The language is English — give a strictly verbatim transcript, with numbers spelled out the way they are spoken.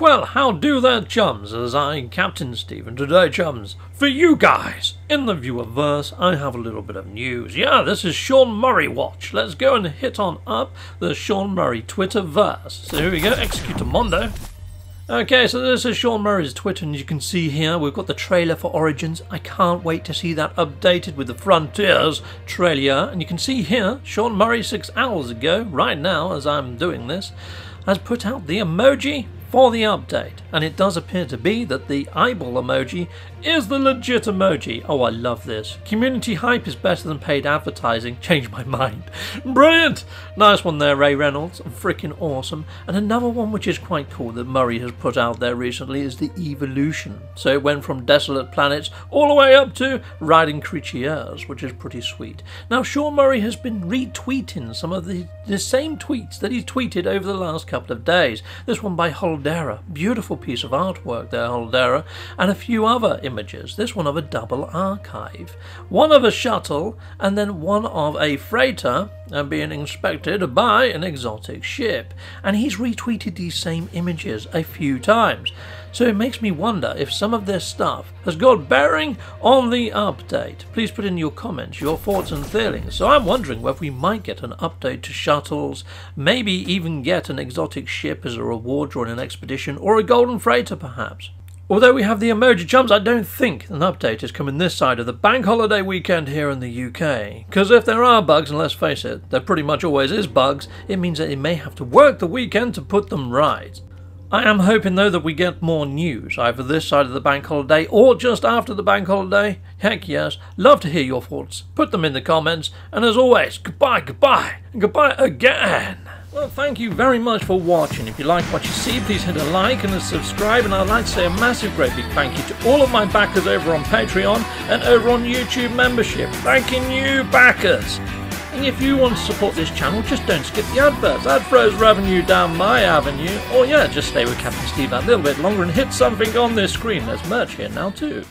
Well, how do there, chums? As I, Captain Stephen, today, chums, for you guys, in the viewerverse, I have a little bit of news. Yeah, this is Sean Murray Watch. Let's go and hit on up the Sean Murray Twitterverse. So here we go, Executamondo. Okay, so this is Sean Murray's Twitter, and you can see here we've got the trailer for Origins. I can't wait to see that updated with the Frontiers trailer. And you can see here, Sean Murray, six hours ago, right now, as I'm doing this, has put out the emoji for the update. And it does appear to be that the eyeball emoji is the legit emoji. Oh, I love this. Community hype is better than paid advertising. Changed my mind. Brilliant! Nice one there, Ray Reynolds. Freaking awesome. And another one which is quite cool that Murray has put out there recently is the evolution. So it went from desolate planets all the way up to riding creatures, which is pretty sweet. Now, Sean Murray has been retweeting some of the, the same tweets that he's tweeted over the last couple of days. This one by Holden. Haldara, beautiful piece of artwork there, Haldara, and a few other images. This one of a double archive, one of a shuttle, and then one of a freighter and being inspected by an exotic ship. And he's retweeted these same images a few times. So it makes me wonder if some of this stuff has got bearing on the update. Please put in your comments, your thoughts and feelings. So I'm wondering whether we might get an update to shuttles, maybe even get an exotic ship as a reward during an expedition, or a golden freighter perhaps. Although we have the emoji chums, I don't think an update is coming this side of the bank holiday weekend here in the U K. Because if there are bugs, and let's face it, there pretty much always is bugs, it means that it may have to work the weekend to put them right. I am hoping though that we get more news, either this side of the bank holiday or just after the bank holiday. Heck yes, love to hear your thoughts, put them in the comments, and as always, goodbye, goodbye, and goodbye again. Well, thank you very much for watching. If you like what you see, please hit a like and a subscribe, and I'd like to say a massive great big thank you to all of my backers over on Patreon and over on YouTube membership. Thanking you, backers! And if you want to support this channel, just don't skip the adverts. That throws revenue down my avenue. Or yeah, just stay with Captain Steve a little bit longer and hit something on this screen. There's merch here now too.